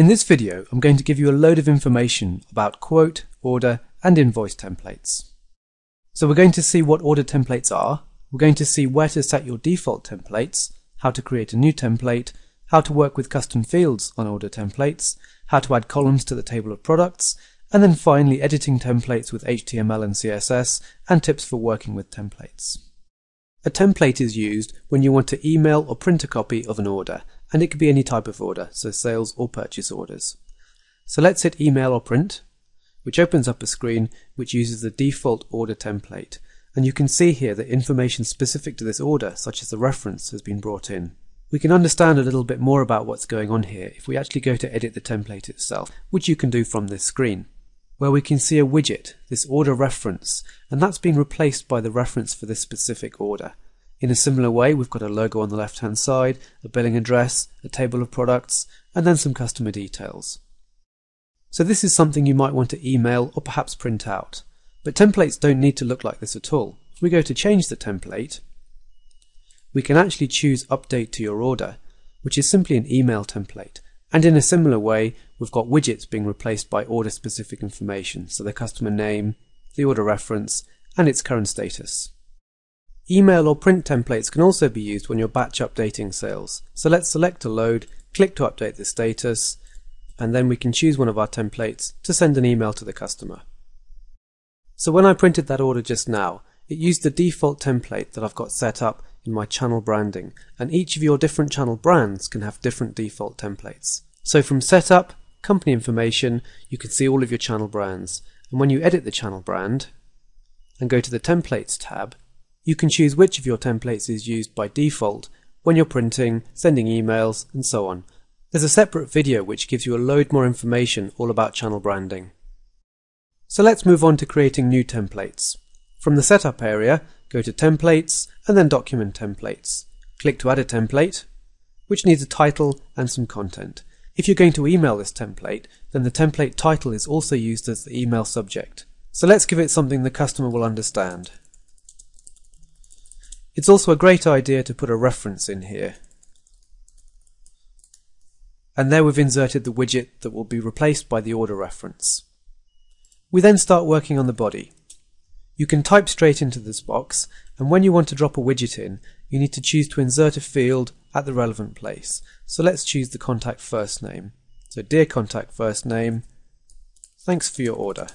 In this video, I'm going to give you a load of information about quote, order, and invoice templates. So we're going to see what order templates are, we're going to see where to set your default templates, how to create a new template, how to work with custom fields on order templates, how to add columns to the table of products, and then finally editing templates with HTML and CSS, and tips for working with templates. A template is used when you want to email or print a copy of an order, and it could be any type of order, so sales or purchase orders. So let's hit email or print, which opens up a screen which uses the default order template, and you can see here that information specific to this order, such as the reference, has been brought in. We can understand a little bit more about what's going on here if we actually go to edit the template itself, which you can do from this screen, where we can see a widget, this order reference, and that's been replaced by the reference for this specific order. In a similar way, we've got a logo on the left-hand side, a billing address, a table of products, and then some customer details. So this is something you might want to email or perhaps print out. But templates don't need to look like this at all. If we go to change the template, we can actually choose update to your order, which is simply an email template. And in a similar way, we've got widgets being replaced by order specific information. So the customer name, the order reference, and its current status. Email or print templates can also be used when you're batch updating sales. So let's select a load, click to update the status, and then we can choose one of our templates to send an email to the customer. So when I printed that order just now, it used the default template that I've got set up in my channel branding, and each of your different channel brands can have different default templates. So from setup, company information, you can see all of your channel brands. And when you edit the channel brand and go to the templates tab, you can choose which of your templates is used by default when you're printing, sending emails, and so on. There's a separate video which gives you a load more information all about channel branding. So let's move on to creating new templates. From the setup area, go to templates and then document templates. Click to add a template, which needs a title and some content. If you're going to email this template, then the template title is also used as the email subject. So let's give it something the customer will understand. It's also a great idea to put a reference in here. And there we've inserted the widget that will be replaced by the order reference. We then start working on the body. You can type straight into this box, and when you want to drop a widget in, you need to choose to insert a field at the relevant place. So let's choose the contact first name. So dear contact first name, thanks for your order.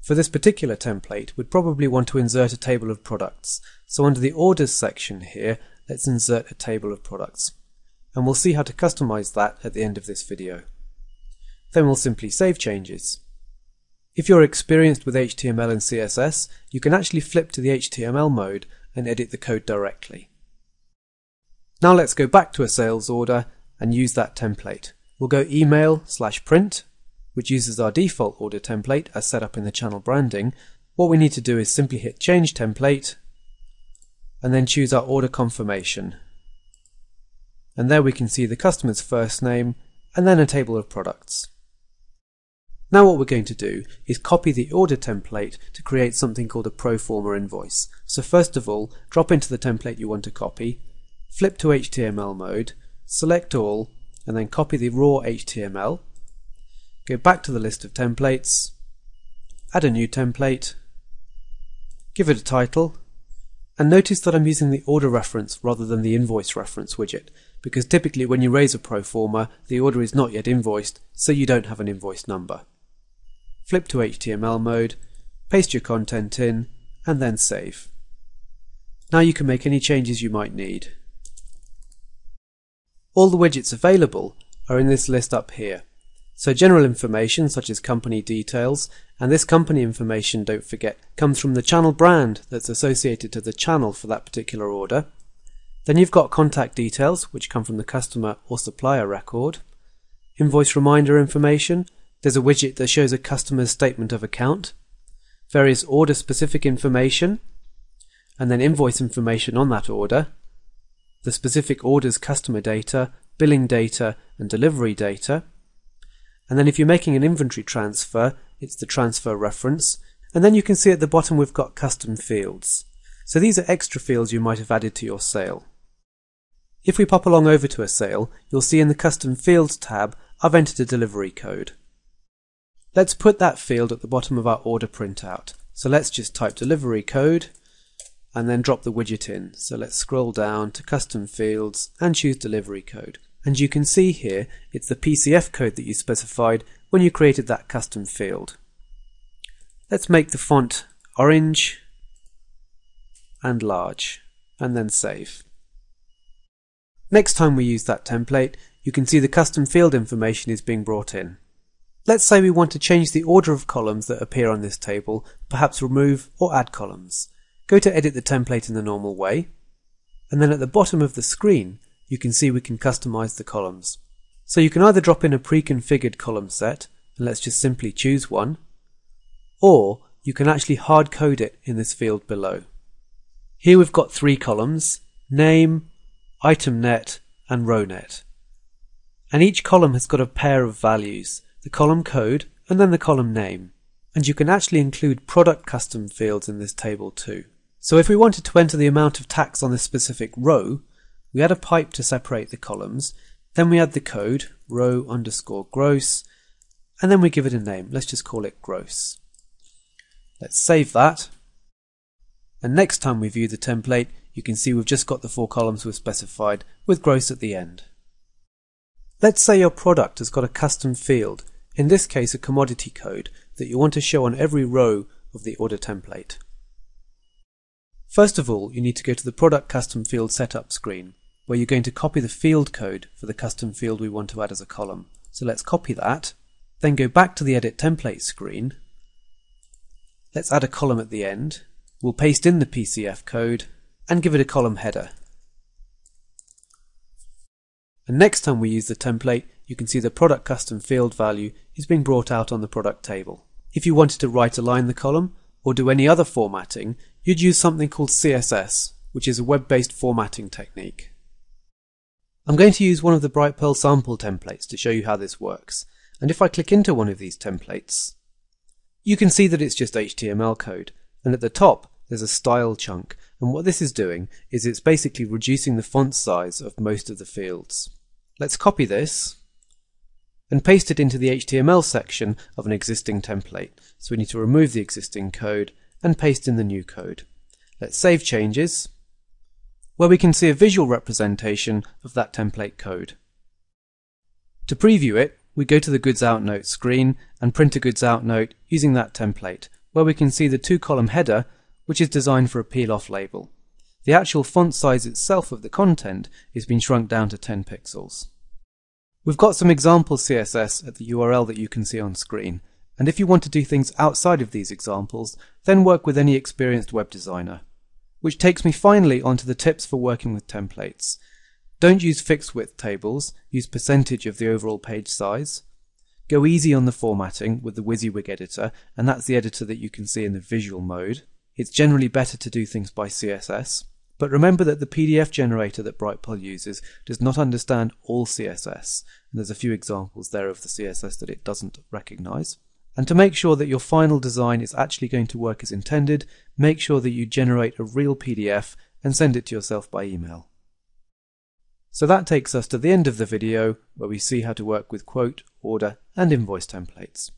For this particular template, we'd probably want to insert a table of products. So under the orders section here, let's insert a table of products. And we'll see how to customize that at the end of this video. Then we'll simply save changes. If you're experienced with HTML and CSS, you can actually flip to the HTML mode and edit the code directly. Now let's go back to a sales order and use that template. We'll go email/print, which uses our default order template as set up in the channel branding. What we need to do is simply hit change template and then choose our order confirmation. And there we can see the customer's first name and then a table of products. Now what we're going to do is copy the order template to create something called a pro forma invoice. So first of all, drop into the template you want to copy, flip to HTML mode, select all, and then copy the raw HTML, go back to the list of templates, add a new template, give it a title, and notice that I'm using the order reference rather than the invoice reference widget, because typically when you raise a pro forma, the order is not yet invoiced, so you don't have an invoice number. Flip to HTML mode, paste your content in, and then save. Now you can make any changes you might need. All the widgets available are in this list up here. So general information such as company details, and this company information, don't forget, comes from the channel brand that's associated to the channel for that particular order. Then you've got contact details, which come from the customer or supplier record. Invoice reminder information, there's a widget that shows a customer's statement of account. Various order specific information, and then invoice information on that order. The specific order's customer data, billing data, and delivery data. And then if you're making an inventory transfer, it's the transfer reference. And then you can see at the bottom we've got custom fields. So these are extra fields you might have added to your sale. If we pop along over to a sale, you'll see in the Custom Fields tab, I've entered a delivery code. Let's put that field at the bottom of our order printout. So let's just type delivery code and then drop the widget in. So let's scroll down to Custom Fields and choose delivery code. And you can see here, it's the PCF code that you specified when you created that custom field. Let's make the font orange and large, and then save. Next time we use that template, you can see the custom field information is being brought in. Let's say we want to change the order of columns that appear on this table, perhaps remove or add columns. Go to edit the template in the normal way, and then at the bottom of the screen, you can see we can customize the columns. So you can either drop in a pre-configured column set, and let's just simply choose one, or you can actually hard code it in this field below. Here we've got three columns: name, item net, and row net. And each column has got a pair of values, the column code and then the column name. And you can actually include product custom fields in this table too. So if we wanted to enter the amount of tax on this specific row, we add a pipe to separate the columns, then we add the code, row_gross, and then we give it a name. Let's just call it gross. Let's save that. And next time we view the template, you can see we've just got the four columns we've specified with gross at the end. Let's say your product has got a custom field, in this case a commodity code, that you want to show on every row of the order template. First of all, you need to go to the Product Custom Field Setup screen, where you're going to copy the field code for the custom field we want to add as a column. So let's copy that, then go back to the Edit Template screen. Let's add a column at the end. We'll paste in the PCF code and give it a column header. And next time we use the template, you can see the product custom field value is being brought out on the product table. If you wanted to right align the column or do any other formatting, you'd use something called CSS, which is a web-based formatting technique. I'm going to use one of the Brightpearl sample templates to show you how this works. And if I click into one of these templates, you can see that it's just HTML code. And at the top, there's a style chunk. And what this is doing is it's basically reducing the font size of most of the fields. Let's copy this and paste it into the HTML section of an existing template. So we need to remove the existing code and paste in the new code. Let's save changes, where we can see a visual representation of that template code. To preview it, we go to the Goods Out Note screen and print a Goods Out Note using that template, where we can see the two-column header, which is designed for a peel-off label. The actual font size itself of the content has been shrunk down to 10 pixels. We've got some example CSS at the URL that you can see on screen, and if you want to do things outside of these examples, then work with any experienced web designer. Which takes me finally onto the tips for working with templates. Don't use fixed width tables, use percentage of the overall page size. Go easy on the formatting with the WYSIWYG editor, and that's the editor that you can see in the visual mode. It's generally better to do things by CSS, but remember that the PDF generator that Brightpearl uses does not understand all CSS, and there's a few examples there of the CSS that it doesn't recognize. And to make sure that your final design is actually going to work as intended, make sure that you generate a real PDF and send it to yourself by email. So that takes us to the end of the video, where we see how to work with quote, order, and invoice templates.